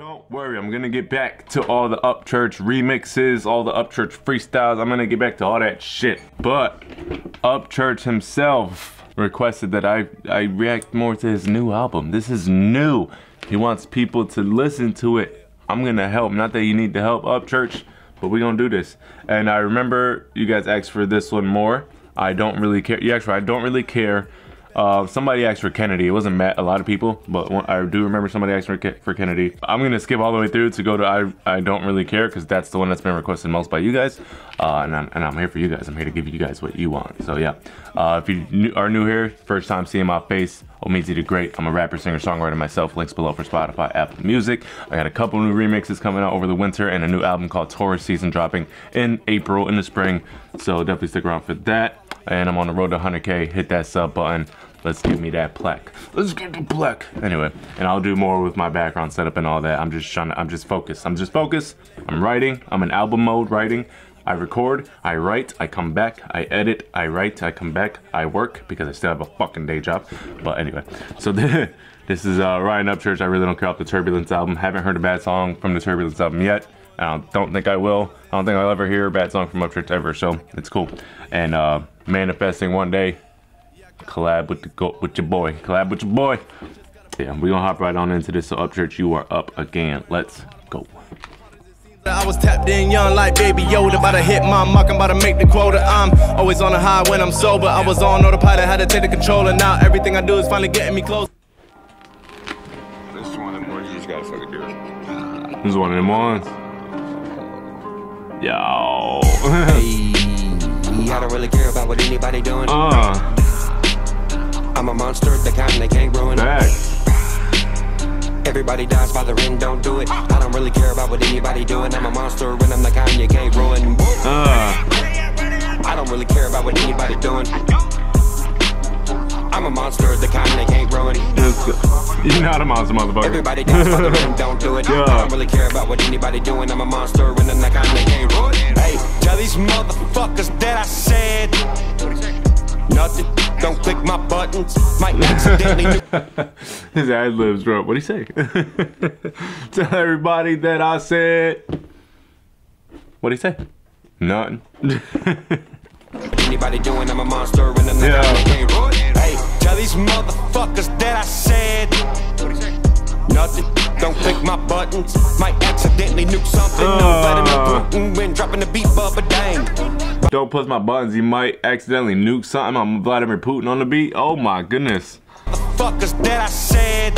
Don't worry, I'm gonna get back to all the Upchurch remixes, all the Upchurch freestyles. I'm gonna get back to all that shit. But Upchurch himself requested that I react more to his new album. This is new. He wants people to listen to it. I'm gonna help. Not that you need to help, Upchurch, but we're gonna do this. And I remember you guys asked for this one more. I don't really care. Yeah, actually, I don't really care. Somebody asked for Kennedy. It wasn't a lot of people, but I do remember somebody asked for Kennedy. I'm gonna skip all the way through to go to I don't really care, because that's the one that's been requested most by you guys. And I'm here for you guys. I'm here to give you guys what you want. So yeah, if you are new here, first time seeing my face, Omeezy Tha Great. I'm a rapper, singer, songwriter myself. Links below for Spotify, Apple Music. I got a couple new remixes coming out over the winter and a new album called Taurus Season dropping in April, in the spring. So definitely stick around for that. And I'm on the road to 100K. Hit that sub button. Let's give me that plaque. Let's get the plaque. Anyway, and I'll do more with my background setup and all that. I'm just focused. I'm writing. I'm in album mode writing. I record, I write, I come back, I edit, I write, I come back, I work, because I still have a fucking day job. But anyway, so this is Ryan Upchurch. I really don't care about the Turbulence album. Haven't heard a bad song from the Turbulence album yet. I don't think I will. I don't think I'll ever hear a bad song from Upchurch ever, so it's cool. And manifesting one day, collab with your boy. Collab with your boy. Yeah, we're gonna hop right on into this. So Upchurch, you are up again. Let's go. I was tapped in young like Baby Yoda, about to hit my mark, I'm about to make the quota. I'm always on a high when I'm sober. I was on autopilot, had to take the controller. Now everything I do is finally getting me close. This is one of them ones you just gotta fucking do it. This is one of them ones. Yo. Hey, I don't really care about what anybody doing. I'm a monster, the kind they can't ruin. Everybody dies by the ring, don't do it. I don't really care about what anybody doing. I'm a monster when I'm like I'm you can't ruin. I don't really care about what anybody doing. I'm a monster, the kind they can't ruin. You're not a monster, motherfucker. Everybody dies by the ring, don't do it. Yeah. I don't really care about what anybody doing. I'm a monster when I'm like I'm you can't ruin. Hey, tell these motherfuckers that I said nothing. Don't click my buttons. Might accidentally. His ad libs, bro. What'd he say? Tell everybody that I said. What'd he say? Nothing. Anybody doing? I'm a monster when I'm not can't ruin it. Hey, tell these motherfuckers that I said nothing. Don't click my buttons. Might accidentally nuke something. No, when dropping the beat, bubba dang. Don't push my buttons, you might accidentally nuke something. I'm Vladimir Putin on the beat. Oh my goodness. The fuck is that I said?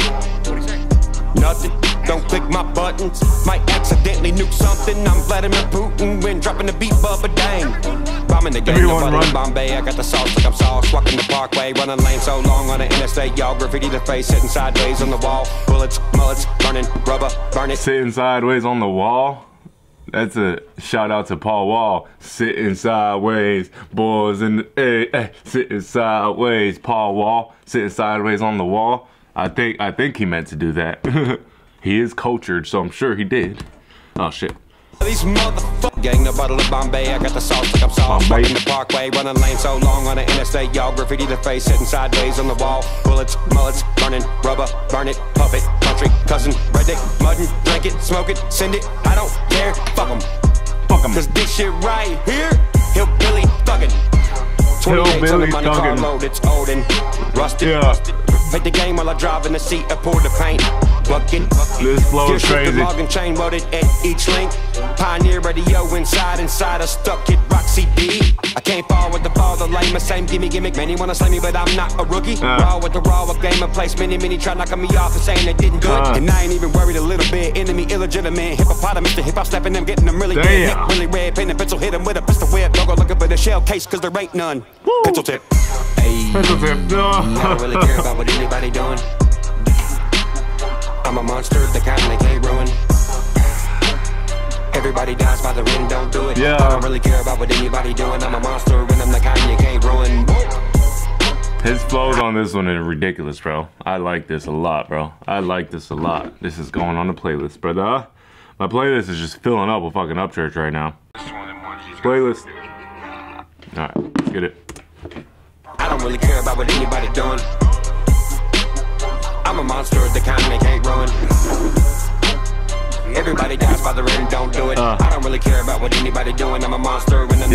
Nothing. Don't click my buttons. Might accidentally nuke something. I'm Vladimir Putin when dropping the beat, bubba dang. Bombing the game in Bombay. I got the sauce like I'm sauce. Walking the parkway, running lane so long on the interstate. Y'all graffiti the face, sitting sideways on the wall. Bullets, mullets, burning rubber, burning. Sitting sideways on the wall? That's a shout out to Paul Wall. Sitting sideways, boys in the sitting sideways, Paul Wall. Sitting sideways on the wall. I think he meant to do that. He is cultured, so I'm sure he did. Oh shit. These motherfuckers gang the bottle of Bombay. I got the sauce like I'm sauce. Walking the parkway, running lane so long on the interstate. Y'all graffiti the face, sitting sideways on the wall. Bullets, mullets, burning rubber, burn it, puppet, country, cousin, redneck, muddin', drink it, smoke it, send it. I don't care, fuck 'em, fuck 'em. 'Cause this shit right here, hillbilly thuggin'. 28 on the money car load, it's old and rusted. Hit the game while I drive in the seat, I pour the paint. Bucking, this flow is crazy. The log and chain loaded at each link. Pioneer radio inside, I stuck it, Roxy D. I can't fall with the ball, the lame, the same gimme. Many wanna slay me, but I'm not a rookie. Raw with the raw, a game of place. Many try knocking me off and saying they didn't good. And I ain't even worried a little bit. Enemy illegitimate, hippopotamus, the hip hop slapping them, getting them really good. Hip really red, pen and pencil, hit them with a pistol whip. Don't go looking for the shell case, 'cause there ain't none. Woo. Pencil tip. Hey, pencil tip. No. I don't really care about what anybody doing. I'm a monster, the kind they can't ruin. Everybody dies by the wind, don't do it. Yeah. I don't really care about what anybody doing. I'm a monster when I'm the kind you can't ruin. His flows on this one are ridiculous, bro. I like this a lot, bro. I like this a lot. This is going on the playlist, brother. My playlist is just filling up with fucking Upchurch right now. Playlist. Alright, let's get it. I don't really care about what anybody doing. I'm a monster, the kind they can't ruin. Everybody dies by the rain, don't do it. I don't really care about what anybody doing. I'm a monster when I'm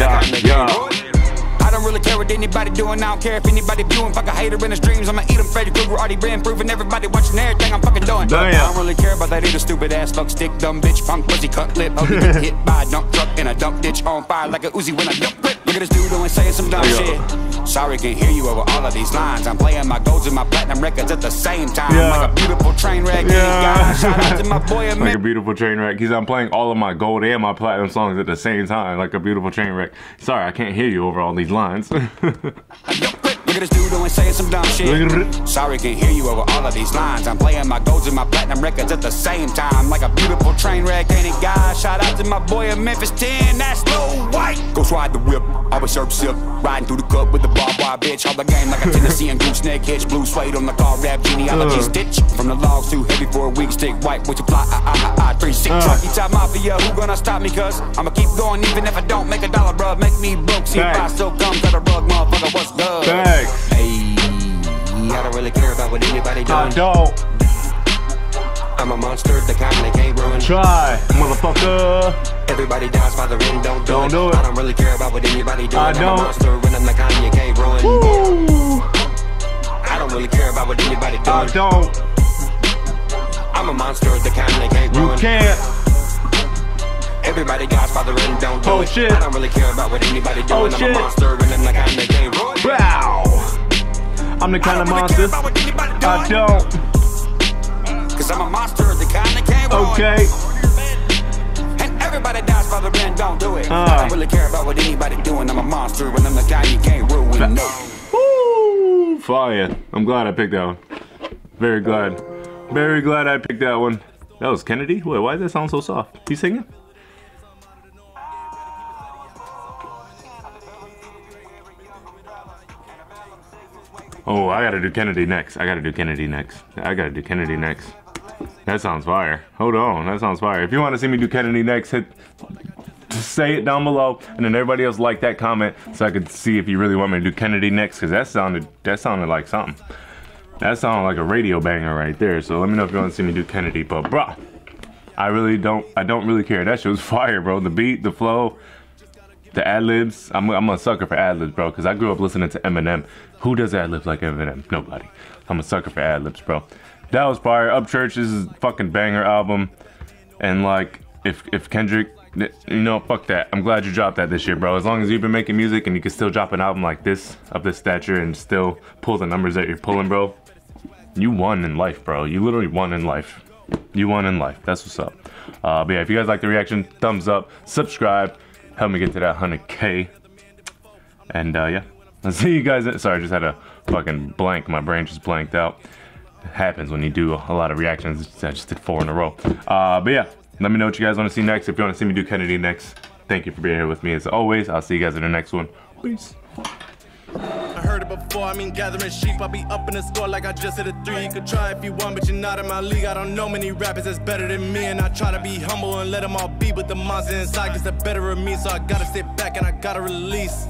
I don't really care what anybody doing. I don't care if anybody viewing. Fuck a hater in his dreams. I'ma eat him. Freddy Krueger already been proven. Everybody watching everything I'm fucking doing. Damn. I don't really care about that either. Stupid ass fuck stick, dumb bitch, punk pussy, cut lip. Hope you get hit by a dump truck in a dump ditch on fire like a Uzi when I dump it. Look at this dude doing saying some dumb shit. Sorry, can't hear you over all of these lines. I'm playing my golds and my platinum records at the same time. Like a beautiful train wreck. Shout out to my boy Eminem. Like a beautiful train wreck. Because I'm playing all of my gold and my platinum songs at the same time. Like a beautiful train wreck. Sorry, I can't hear you over all these lines. Look at this dude doing saying some dumb shit. Sorry, can't hear you over all of these lines. I'm playing my golds and my platinum records at the same time. Like a beautiful train wreck, ain't it, guys? Shout out to my boy in Memphis 10, that's Lil White. Go ride the whip, always serve sip. Riding through the cup with the barbed wire bitch. Hold the game like a Tennessee and gooseneck hitch. Blue suede on the car, rap genealogy stitch. From the logs too heavy for a weak stick. White with your fly, 3-6. Trucky top mafia, who gonna stop me, cuz? I'ma keep going even if I don't make a dollar, bruh. Make me broke, see if I still come to the rug, motherfucker, what's good? Hey. I don't really care about what anybody doing. I don't. I'm a monster, the kind that can't ruin. Try, motherfucker. Everybody dies by the rain, don't do it. I don't really care about what anybody doing. I don't. I'm a monster, when I'm the kind you can't ruin. Woo. I don't really care about what anybody doing. I don't. I'm a monster, the kind that can't ruin. You can't. Everybody dies by the rain, don't do it. Shit. I don't really care about what anybody doing. I'm a monster, and I'm the kind that can't ruin. Wow. I'm the kind of monster. I don't. Cause I'm a monster, the kind that can't ruin. Okay. And everybody dies by the rain, don't do it. I don't really care about what anybody doing. I'm a monster, and I'm the kind you can't ruin. No. Woo! Fire. I'm glad I picked that one. Very glad. Very glad I picked that one. That was Kennedy? Wait, why does that sound so soft? You singing? Oh, I gotta do Kennedy next. I gotta do Kennedy next. I gotta do Kennedy next. That sounds fire. Hold on, that sounds fire. If you wanna see me do Kennedy next, hit, just say it down below, and then everybody else like that comment so I could see if you really want me to do Kennedy next, cause that sounded like something. That sounded like a radio banger right there. So let me know if you wanna see me do Kennedy, but bruh, I don't really care. That shit was fire, bro. The beat, the flow. The ad-libs, I'm a sucker for ad-libs, bro, because I grew up listening to Eminem. Who does ad-libs like Eminem? Nobody. I'm a sucker for ad-libs, bro. That was fire. Upchurch, this is a fucking banger album. And, like, if Kendrick, you know, fuck that. I'm glad you dropped that this year, bro. As long as you've been making music and you can still drop an album like this, of this stature, and still pull the numbers that you're pulling, bro, you won in life, bro. You literally won in life. You won in life. That's what's up. But, yeah, if you guys like the reaction, thumbs up, subscribe. Help me get to that 100K. And yeah, I'll see you guys. Sorry, I just had a fucking blank. My brain just blanked out. It happens when you do a lot of reactions. I just did 4 in a row. But yeah, let me know what you guys want to see next. If you want to see me do Kennedy next, thank you for being here with me as always. I'll see you guys in the next one. Peace. I heard it before, I mean gathering sheep. I'll be up in the score like I just hit a 3. You could try if you want, but you're not in my league. I don't know many rappers that's better than me, and I try to be humble and let them all be, but the monster inside gets the better of me. So I gotta sit back and I gotta release.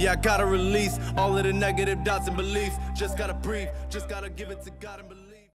Yeah, I gotta release all of the negative doubts and beliefs. Just gotta breathe, just gotta give it to God and believe.